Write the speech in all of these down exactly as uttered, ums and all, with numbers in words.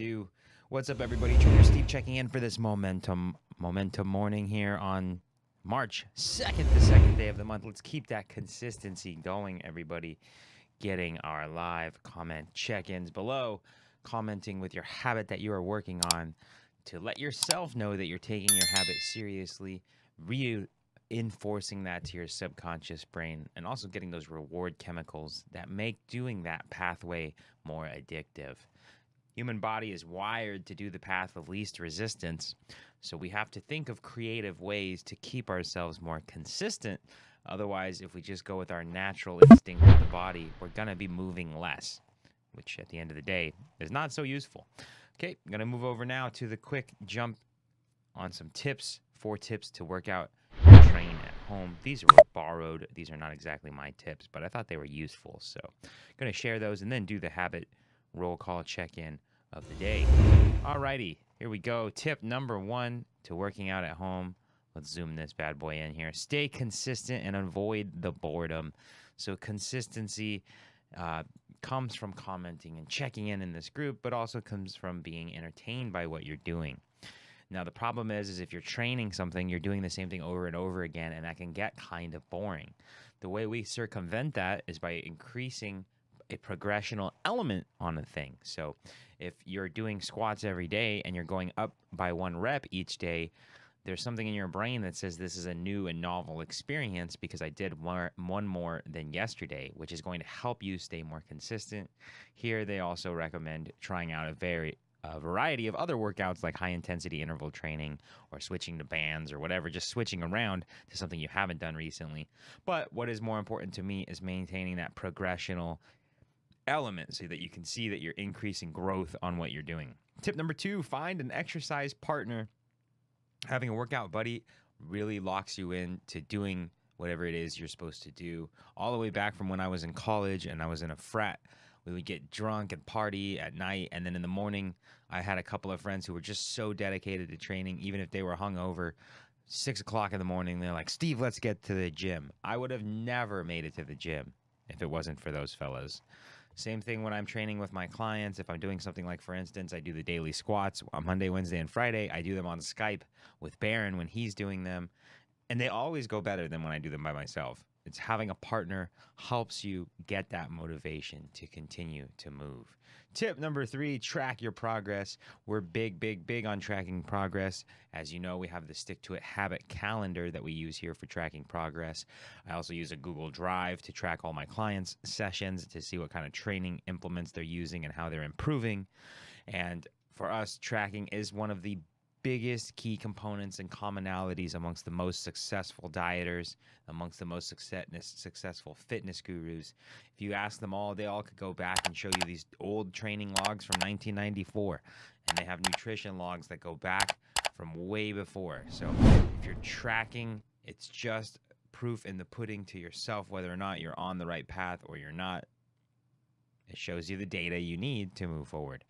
do. What's up, everybody? Trainer Steve checking in for this Momentum Momentum morning here on March second, the second day of the month. Let's keep that consistency going, everybody. Getting our live comment check-ins below, commenting with your habit that you are working on to let yourself know that you're taking your habit seriously, reinforcing that to your subconscious brain, and also getting those reward chemicals that make doing that pathway more addictive. Human body is wired to do the path of least resistance, so we have to think of creative ways to keep ourselves more consistent. Otherwise, if we just go with our natural instinct of the body, we're going to be moving less, which at the end of the day is not so useful. Okay, I'm going to move over now to the quick jump on some tips, four tips to work out and train at home. These were borrowed. These are not exactly my tips, but I thought they were useful. So I'm going to share those and then do the habit roll call check-in of the day. All righty, here we go. Tip number one to working out at home. Let's zoom this bad boy in here. Stay consistent and avoid the boredom. So consistency uh, comes from commenting and checking in in this group, but also comes from being entertained by what you're doing. Now, the problem is, is if you're training something, you're doing the same thing over and over again, and that can get kind of boring. The way we circumvent that is by increasing a progressional element on a thing. So if you're doing squats every day and you're going up by one rep each day, there's something in your brain that says this is a new and novel experience because I did one, one more than yesterday, which is going to help you stay more consistent. Here, they also recommend trying out a, very, a variety of other workouts like high-intensity interval training or switching to bands or whatever, just switching around to something you haven't done recently. But what is more important to me is maintaining that progressional element so that you can see that you're increasing growth on what you're doing. Tip number two, find an exercise partner. Having a workout buddy really locks you in to doing whatever it is you're supposed to do. All the way back from when I was in college and I was in a frat, we would get drunk and party at night. And then in the morning, I had a couple of friends who were just so dedicated to training, even if they were hungover. Six o'clock in the morning, they're like, Steve, let's get to the gym. I would have never made it to the gym if it wasn't for those fellas. Same thing when I'm training with my clients. If I'm doing something like, for instance, I do the daily squats on Monday, Wednesday, and Friday. I do them on Skype with Baron when he's doing them. And they always go better than when I do them by myself. It's having a partner helps you get that motivation to continue to move. Tip number three, track your progress. We're big, big, big on tracking progress. As you know, we have the Stick to It habit calendar that we use here for tracking progress. I also use a Google Drive to track all my clients' sessions to see what kind of training implements they're using and how they're improving. And for us, tracking is one of the biggest key components and commonalities amongst the most successful dieters, amongst the most success, successful fitness gurus. If you ask them all, they all could go back and show you these old training logs from nineteen ninety-four, and they have nutrition logs that go back from way before. So if you're tracking, it's just proof in the pudding to yourself whether or not you're on the right path or you're not. It shows you the data you need to move forward.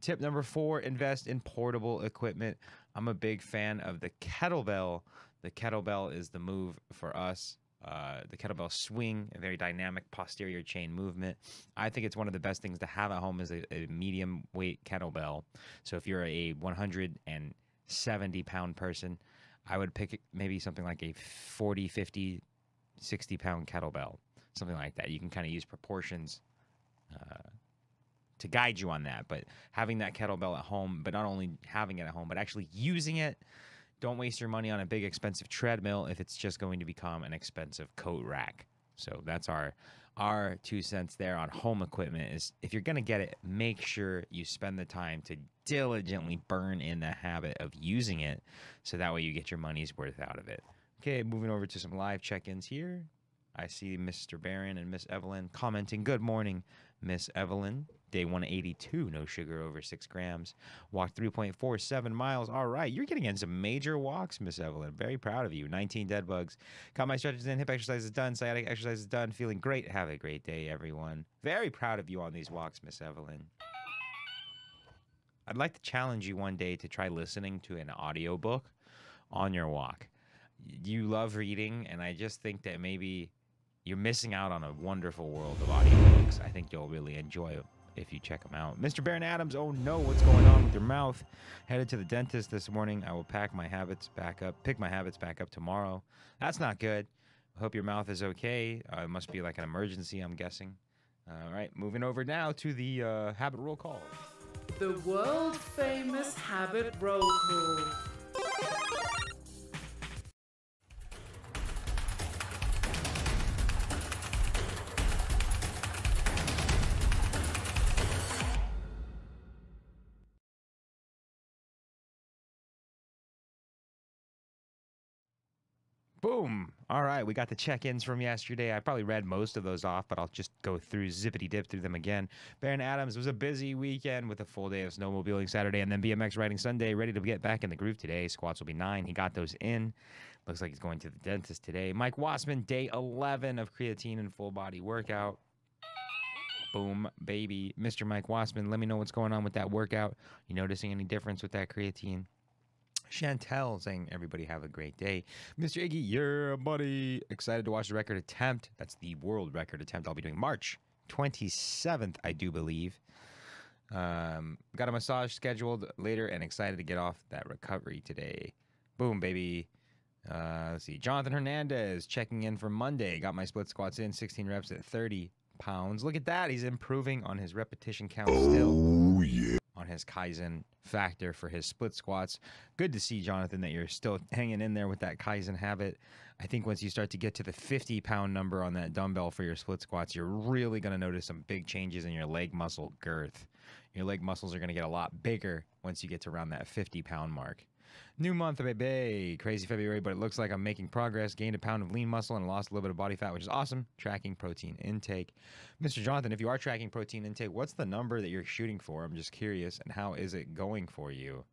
Tip number four, invest in portable equipment. I'm a big fan of the kettlebell. The kettlebell is the move for us. Uh, the kettlebell swing, a very dynamic posterior chain movement. I think it's one of the best things to have at home is a, a medium weight kettlebell. So if you're a one hundred seventy pound person, I would pick maybe something like a forty, fifty, sixty pound kettlebell, something like that. You can kind of use proportions uh, to guide you on that, but having that kettlebell at home, but not only having it at home, but actually using it. Don't waste your money on a big expensive treadmill if it's just going to become an expensive coat rack. So that's our our two cents there on home equipment is if you're going to get it, make sure you spend the time to diligently burn in the habit of using it so that way you get your money's worth out of it. Okay, moving over to some live check-ins here. I see Mister Baron and Miss Evelyn commenting, good morning, Miss Evelyn. Day one eighty-two, no sugar over six grams. Walked three point four seven miles. All right, you're getting in some major walks, Miss Evelyn. Very proud of you. nineteen dead bugs. Got my stretches in. Hip exercise is done. Sciatic exercise is done. Feeling great. Have a great day, everyone. Very proud of you on these walks, Miss Evelyn. I'd like to challenge you one day to try listening to an audiobook on your walk. You love reading, and I just think that maybe you're missing out on a wonderful world of audiobooks. I think you'll really enjoy if you check them out. Mister Baron Adams, oh no, what's going on with your mouth? Headed to the dentist this morning. I will pack my habits back up, pick my habits back up tomorrow. That's not good. I hope your mouth is okay. Uh, it must be like an emergency, I'm guessing. All right, moving over now to the uh, habit roll call. The world famous habit roll call. Boom. All right, we got the check-ins from yesterday. I probably read most of those off, but I'll just go through, zippity-dip through them again. Baron Adams, was a busy weekend with a full day of snowmobiling Saturday and then B M X riding Sunday. Ready to get back in the groove today. Squats will be nine. He got those in. Looks like he's going to the dentist today. Mike Wassman, day eleven of creatine and full-body workout. Boom, baby. Mister Mike Wassman, let me know what's going on with that workout. You noticing any difference with that creatine? Chantel saying, everybody have a great day. Mister Iggy, yeah, buddy. Excited to watch the record attempt. That's the world record attempt I'll be doing March twenty-seventh, I do believe. Um, got a massage scheduled later and excited to get off that recovery today. Boom, baby. Uh, let's see. Jonathan Hernandez checking in for Monday. Got my split squats in, sixteen reps at thirty pounds. Look at that. He's improving on his repetition count still. Oh, yeah. On his Kaizen factor for his split squats. Good to see, Jonathan, that you're still hanging in there with that Kaizen habit. I think once you start to get to the fifty pound number on that dumbbell for your split squats, you're really going to notice some big changes in your leg muscle girth. Your leg muscles are going to get a lot bigger once you get to around that fifty pound mark. New month, baby. Crazy February, but it looks like I'm making progress. Gained a pound of lean muscle and lost a little bit of body fat, which is awesome. Tracking protein intake. Mister Jonathan, if you are tracking protein intake, what's the number that you're shooting for? I'm just curious. And how is it going for you?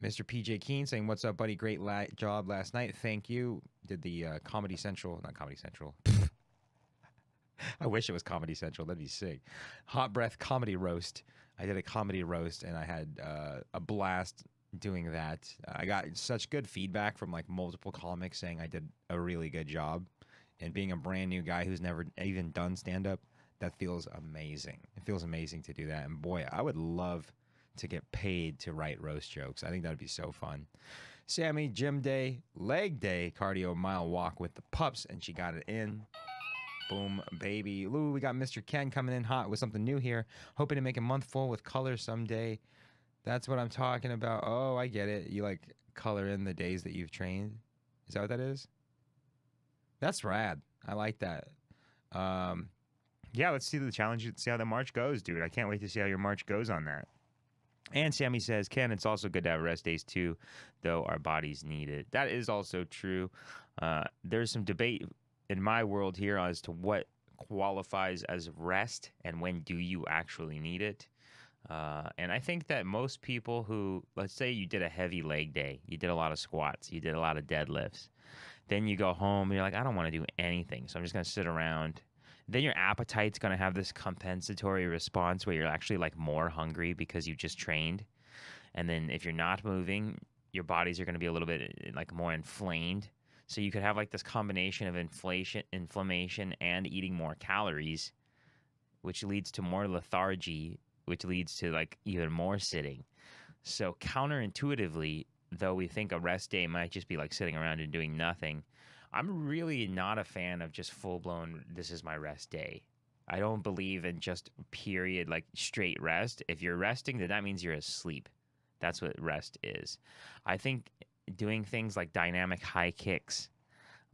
Mister P J Keene saying, what's up, buddy? Great la job last night. Thank you. Did the uh, Comedy Central, not Comedy Central. I wish it was Comedy Central. That'd be sick. Hot Breath Comedy Roast. I did a comedy roast and I had uh, a blast doing that. I got such good feedback from like multiple comics saying I did a really good job, and being a brand new guy who's never even done stand-up, that feels amazing. It feels amazing to do that, and boy, I would love to get paid to write roast jokes. I think that'd be so fun. Sammy, gym day, leg day, cardio mile walk with the pups, and she got it in. Boom, baby. Lou, we got Mister Ken coming in hot with something new here, hoping to make a month full with color someday. That's what I'm talking about. Oh, I get it. You, like, color in the days that you've trained. Is that what that is? That's rad. I like that. Um, yeah, let's see the challenge. Let's see how the March goes, dude. I can't wait to see how your March goes on that. And Sammy says, Ken, it's also good to have rest days, too, though our bodies need it. That is also true. Uh, there's some debate in my world here as to what qualifies as rest and when do you actually need it. Uh, and I think that most people who, let's say you did a heavy leg day, you did a lot of squats, you did a lot of deadlifts, then you go home and you're like, I don't want to do anything, so I'm just going to sit around. Then your appetite's going to have this compensatory response where you're actually like more hungry because you just trained. And then if you're not moving, your bodies are going to be a little bit like more inflamed. So you could have like this combination of inflation, inflammation and eating more calories, which leads to more lethargy, which leads to like even more sitting. So counterintuitively, though we think a rest day might just be like sitting around and doing nothing, I'm really not a fan of just full-blown, this is my rest day. I don't believe in just period, like straight rest. If you're resting, then that means you're asleep. That's what rest is. I think doing things like dynamic high kicks,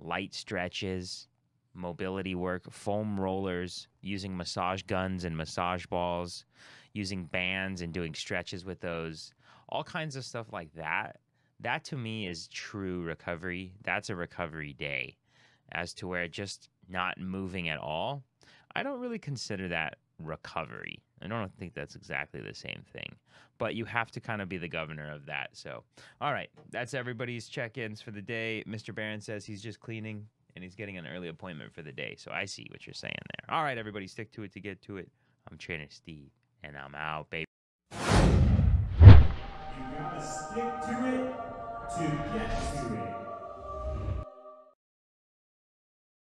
light stretches, mobility work, foam rollers, using massage guns and massage balls, using bands and doing stretches with those, all kinds of stuff like that. That to me is true recovery. That's a recovery day. As to where just not moving at all, I don't really consider that recovery. I don't think that's exactly the same thing, but you have to kind of be the governor of that. So, all right, that's everybody's check-ins for the day. Mister Barron says he's just cleaning and he's getting an early appointment for the day. So I see what you're saying there. All right, everybody, stick to it to get to it. I'm Trainer Steve, and I'm out, baby. You gotta stick to it to get to it.